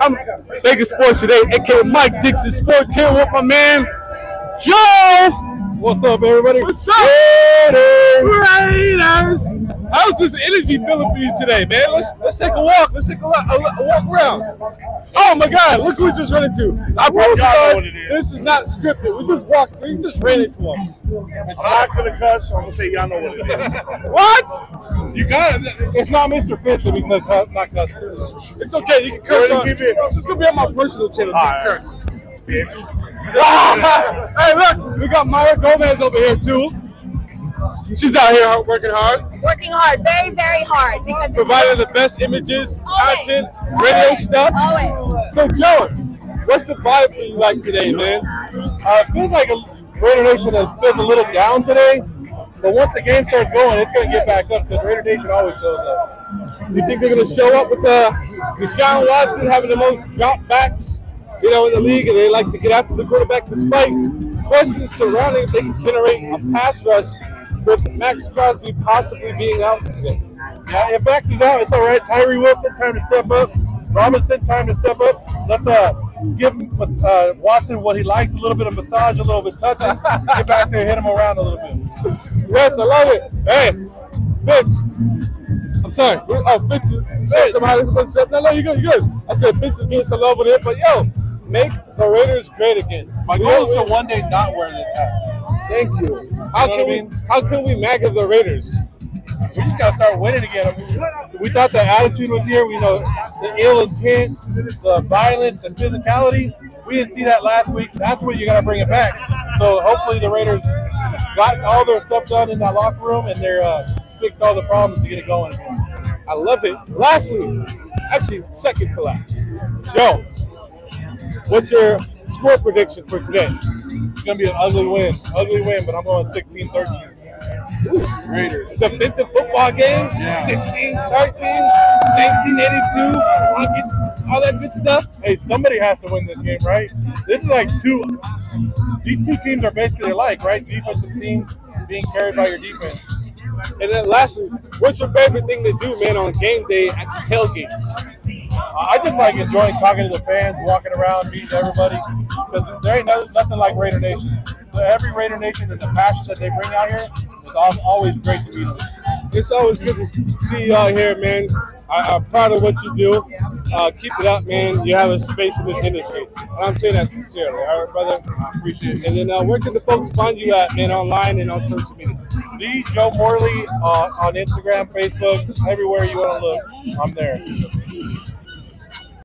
I'm Vegas Sports today, aka Mike Dixon Sports, here with my man Joe. What's up, everybody? What's up, Raiders? How's this energy feeling for you today, man? Let's take a walk. Let's take a walk around. Oh my God! Look who we just ran into. I promise you guys, this is not scripted. We just walked. We just ran into him. I'm not gonna cuss. So I'm gonna say y'all know what it is. What? You got it. It's not Mr. Vince if he's not cussing. It's okay. You can curse. This is gonna be on my personal channel. Right. Bitch. Hey, look. We got Myra Gomez over here too. She's out here working hard. Working hard, very, very hard. Because providing the best images, content, radio stuff. Always. So, Joe, what's the vibe for you like today, man? It feels like Raider Nation has been a little down today, but once the game starts going, it's going to get back up because Raider Nation always shows up. You think they're going to show up with Deshaun Watson having the most dropbacks, you know, in the league, and they like to get after the quarterback despite questions surrounding if they can generate a pass rush with Max Crosby possibly being out today? Yeah, if Max is out, it's all right. Tyree Wilson, time to step up. Robinson, time to step up. Let's give Watson what he likes, a little bit of massage, a little bit touching. Get back there, hit him around a little bit. Yes, I love it. Hey, Vince. I'm sorry. Oh, Vince. Hey, somebody wants to no, you're good, you're good. I said Vince is doing some love with it, but yo, make the Raiders great again. My goal is to one day not wear this hat. Thank you. How can we MAGA the Raiders? We just gotta start winning again. I mean, we thought the attitude was here. We know the ill intent, the violence, and physicality. We didn't see that last week. That's where you gotta bring it back. So hopefully the Raiders got all their stuff done in that locker room and they're fixed all the problems to get it going. I love it. Lastly, actually second to last, Joe, what's your score prediction for today? It's going to be an ugly win, but I'm going 16-13. Ooh, Raiders. Defensive football game, 16-13, 1982, all that good stuff. Hey, somebody has to win this game, right? This is like these two teams are basically alike, right? Defensive teams being carried by your defense. And then lastly, what's your favorite thing to do, man, on game day at the tailgates? I just like enjoying talking to the fans, walking around, meeting everybody, because there ain't nothing like Raider Nation. So every Raider Nation and the passion that they bring out here, it's always great to meet them. It's always good to see you out here, man. I'm proud of what you do. Keep it up, man. You have a space in this industry. And I'm saying that sincerely, all right, brother? I appreciate it. And then where can the folks find you at, man, online and on social media? The Joe Morley on Instagram, Facebook, everywhere you want to look, I'm there.